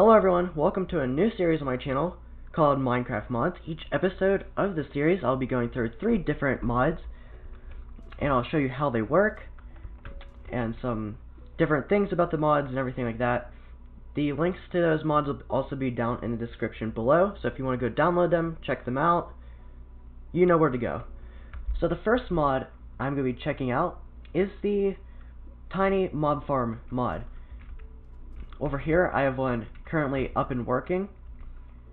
Hello everyone, welcome to a new series on my channel called Minecraft Mods. Each episode of the series I'll be going through 3 different mods and I'll show you how they work and some different things about the mods and everything like that. The links to those mods will also be down in the description below, so if you want to go download them, check them out, you know where to go. So the first mod I'm going to be checking out is the Tiny Mob Farm mod. Over here I have one currently up and working.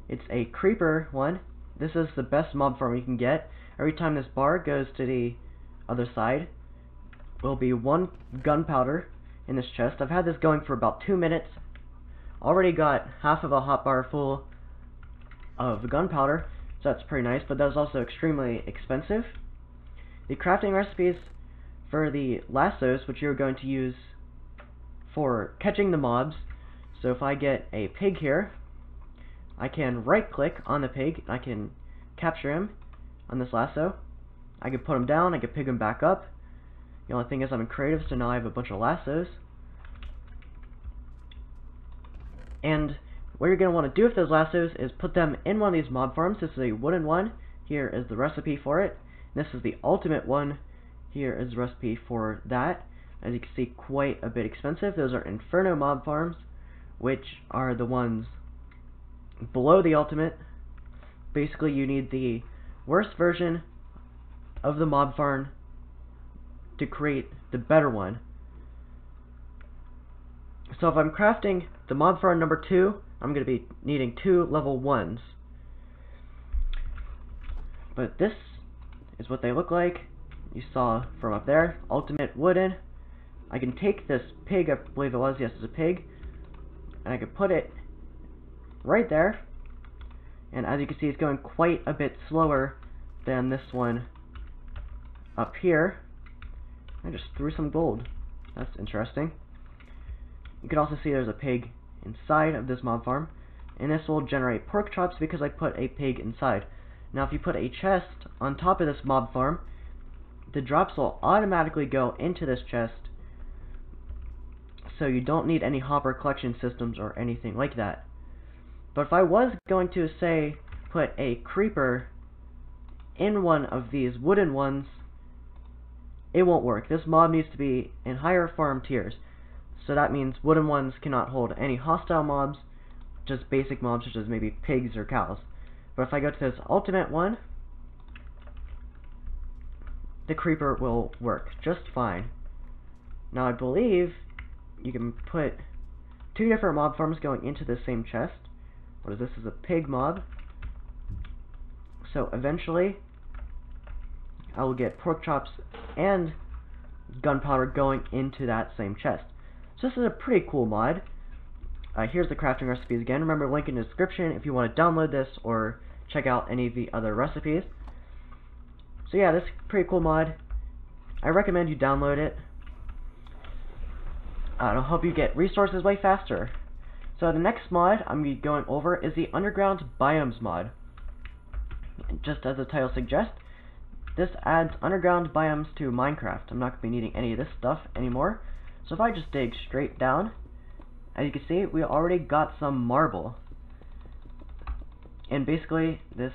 It's a creeper one. This is the best mob farm you can get. Every time this bar goes to the other side will be 1 gunpowder in this chest. I've had this going for about 2 minutes. Already got half of a hotbar full of gunpowder, so that's pretty nice, but that was also extremely expensive. The crafting recipes for the lassos, which you're going to use for catching the mobs. So if I get a pig here, I can right click on the pig, I can capture him on this lasso. I can put him down, I can pick him back up. The only thing is I'm in creative, so now I have a bunch of lassos. And what you're going to want to do with those lassos is put them in one of these mob farms. This is a wooden one. Here is the recipe for it. And this is the ultimate one. Here is the recipe for that. As you can see, quite a bit expensive. Those are Inferno mob farms, which are the ones below the ultimate. Basically, you need the worst version of the mob farm to create the better one. So if I'm crafting the mob farm number 2, I'm going to be needing 2 level 1s. But this is what they look like. You saw from up there, ultimate wooden. I can take this pig, I believe it was, yes, it's a pig, and I can put it right there, and as you can see, it's going quite a bit slower than this one up here. I just threw some gold. That's interesting. You can also see there's a pig inside of this mob farm, and this will generate pork chops because I put a pig inside. Now, if you put a chest on top of this mob farm, the drops will automatically go into this chest, so you don't need any hopper collection systems or anything like that. But if I was going to, say, put a creeper in one of these wooden ones, it won't work. This mob needs to be in higher farm tiers. So that means wooden ones cannot hold any hostile mobs, just basic mobs such as maybe pigs or cows. But if I go to this ultimate one, the creeper will work just fine. Now I believe you can put 2 different mob farms going into the same chest. What is this? This is a pig mob. So eventually I will get pork chops and gunpowder going into that same chest. So this is a pretty cool mod. Here's the crafting recipes again. Remember, link in the description if you want to download this or check out any of the other recipes. So yeah, this is a pretty cool mod. I recommend you download it. It'll help you get resources way faster. So the next mod I'm going to be going over is the Underground Biomes mod. Just as the title suggests, this adds underground biomes to Minecraft. I'm not going to be needing any of this stuff anymore. So if I just dig straight down, as you can see, we already got some marble. And basically, this,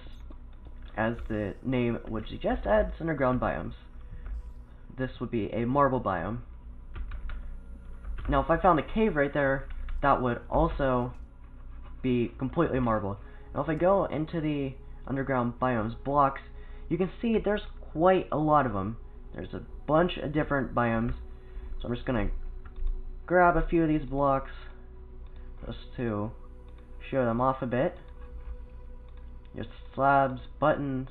as the name would suggest, adds underground biomes. This would be a marble biome. Now, if I found a cave right there, that would also be completely marble. Now, if I go into the underground biomes blocks, you can see there's quite a lot of them. There's a bunch of different biomes. So I'm just going to grab a few of these blocks just to show them off a bit. Just slabs, buttons,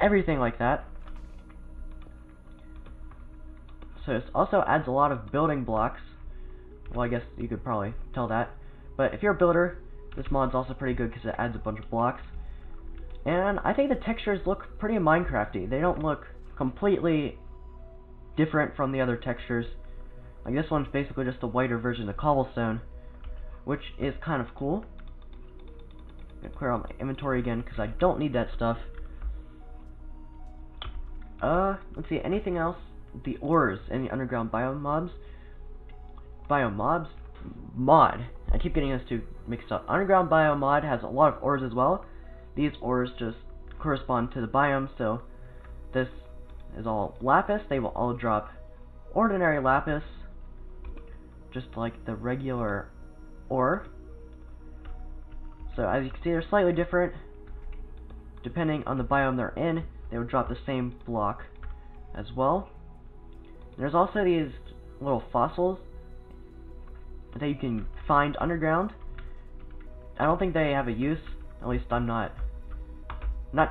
everything like that. So this also adds a lot of building blocks. Well, I guess you could probably tell that. But if you're a builder, this mod's also pretty good because it adds a bunch of blocks. And I think the textures look pretty Minecrafty. They don't look completely different from the other textures. Like this one's basically just a whiter version of cobblestone, which is kind of cool. I'm going to clear out my inventory again because I don't need that stuff. Let's see, anything else? The ores in the underground biome mod. I keep getting those two mixed up. Underground Biomod has a lot of ores as well. These ores just correspond to the biome, so this is all lapis. They will all drop ordinary lapis, just like the regular ore. So as you can see, they're slightly different. Depending on the biome they're in, they would drop the same block as well. There's also these little fossils that you can find underground. I don't think they have a use, at least I'm not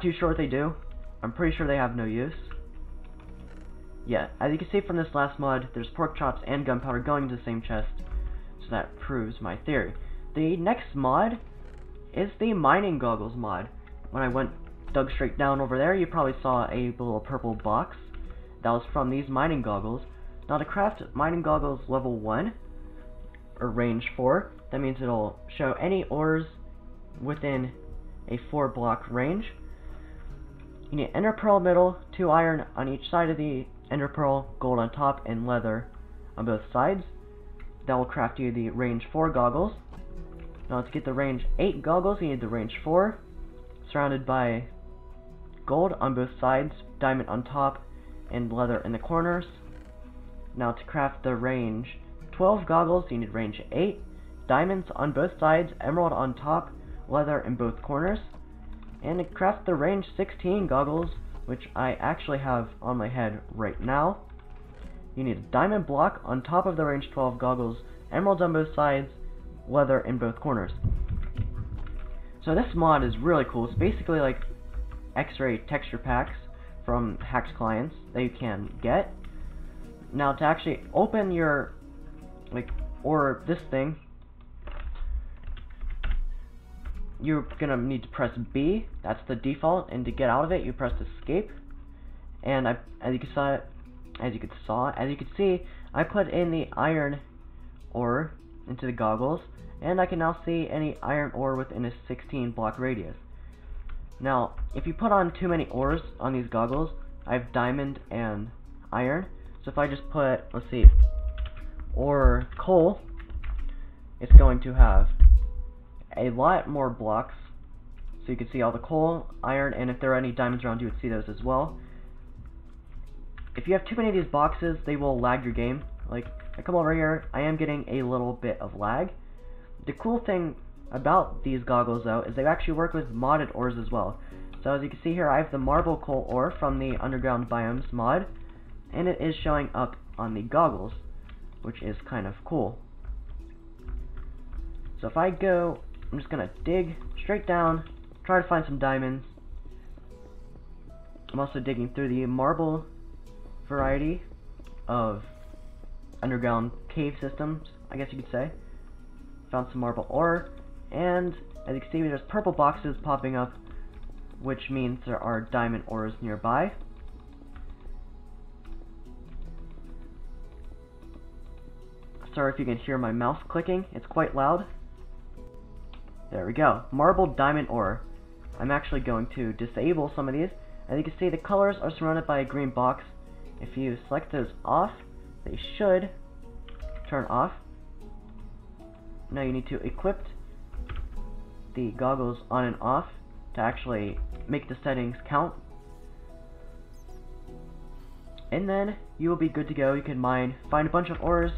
too sure if they do. I'm pretty sure they have no use. Yeah, as you can see from this last mod, there's pork chops and gunpowder going into the same chest, so that proves my theory. The next mod is the mining goggles mod. When I dug straight down over there, you probably saw a little purple box. That was from these mining goggles. Now to craft mining goggles level 1, or range 4, that means it'll show any ores within a 4 block range. You need ender pearl middle, 2 iron on each side of the ender pearl, gold on top, and leather on both sides. That will craft you the range 4 goggles. Now to get the range 8 goggles, you need the range 4, surrounded by gold on both sides, diamond on top, and leather in the corners. Now to craft the range 12 goggles, you need range 8, diamonds on both sides, emerald on top, leather in both corners. And to craft the range 16 goggles, which I actually have on my head right now, you need a diamond block on top of the range 12 goggles, emeralds on both sides, leather in both corners. So this mod is really cool. It's basically like X-ray texture packs from hacked clients that you can get. Now to actually open your or this thing, you're gonna need to press B. That's the default, and to get out of it, you press escape. And as you can see, I put in the iron ore into the goggles, and I can now see any iron ore within a 16 block radius. Now, if you put on too many ores on these goggles, I have diamond and iron. So if I just put, let's see, ore coal, it's going to have a lot more blocks. So you can see all the coal, iron, and if there are any diamonds around, you would see those as well. If you have too many of these boxes, they will lag your game. Like, I come over here, I am getting a little bit of lag. The cool thing about these goggles, though, is they actually work with modded ores as well. So as you can see here, I have the marble coal ore from the Underground Biomes mod, and it is showing up on the goggles, which is kind of cool. So if I go, I'm just gonna dig straight down, try to find some diamonds. I'm also digging through the marble variety of underground cave systems, I guess you could say. Found some marble ore, and as you can see, there's purple boxes popping up, which means there are diamond ores nearby. Sorry if you can hear my mouse clicking, it's quite loud. There we go, marble diamond ore. I'm actually going to disable some of these. As you can see, the colors are surrounded by a green box. If you select those off, they should turn off. Now you need to equip the goggles on and off to actually make the settings count. And then you will be good to go. You can mine, find a bunch of ores,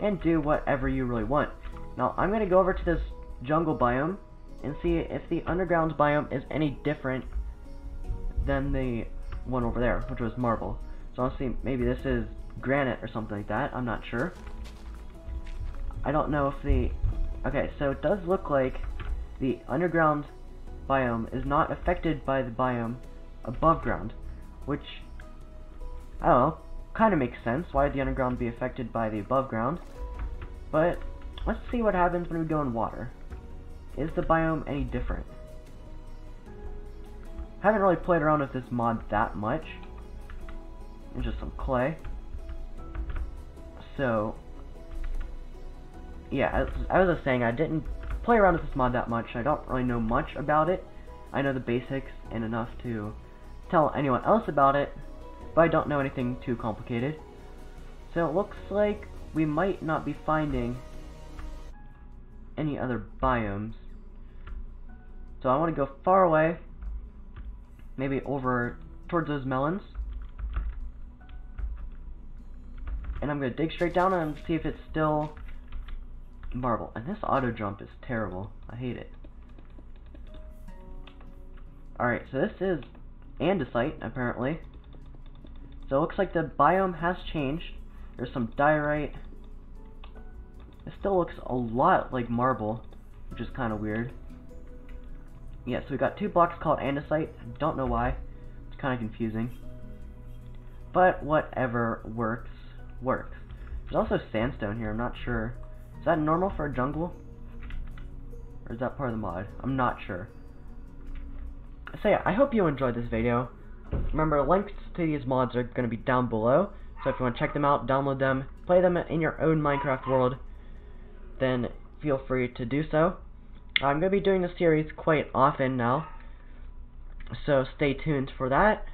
and do whatever you really want. Now I'm going to go over to this jungle biome and see if the underground biome is any different than the one over there, which was marble. So I'll see, maybe this is granite or something like that, I'm not sure. I don't know if the... Okay, so it does look like the underground biome is not affected by the biome above ground, which, I don't know, kind of makes sense. Why would the underground be affected by the above ground? But let's see what happens when we go in water. Is the biome any different? Haven't really played around with this mod that much. It's just some clay. So... yeah, I was just saying, I didn't play around with this mod that much. I don't really know much about it. I know the basics and enough to tell anyone else about it, but I don't know anything too complicated. So it looks like we might not be finding any other biomes. So I want to go far away, maybe over towards those melons. And I'm going to dig straight down and see if it's still marble. And this auto jump is terrible. I hate it. Alright, so this is andesite, apparently. So it looks like the biome has changed. There's some diorite. It still looks a lot like marble, which is kind of weird. Yeah, so we got two blocks called andesite. I don't know why. It's kind of confusing. But whatever works, works. There's also sandstone here. I'm not sure. Is that normal for a jungle? Or is that part of the mod? I'm not sure. So yeah, I hope you enjoyed this video. Remember, links to these mods are going to be down below. So if you want to check them out, download them, play them in your own Minecraft world, then feel free to do so. I'm going to be doing this series quite often now, so stay tuned for that.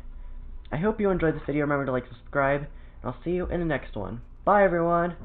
I hope you enjoyed this video. Remember to like, subscribe, and I'll see you in the next one. Bye, everyone!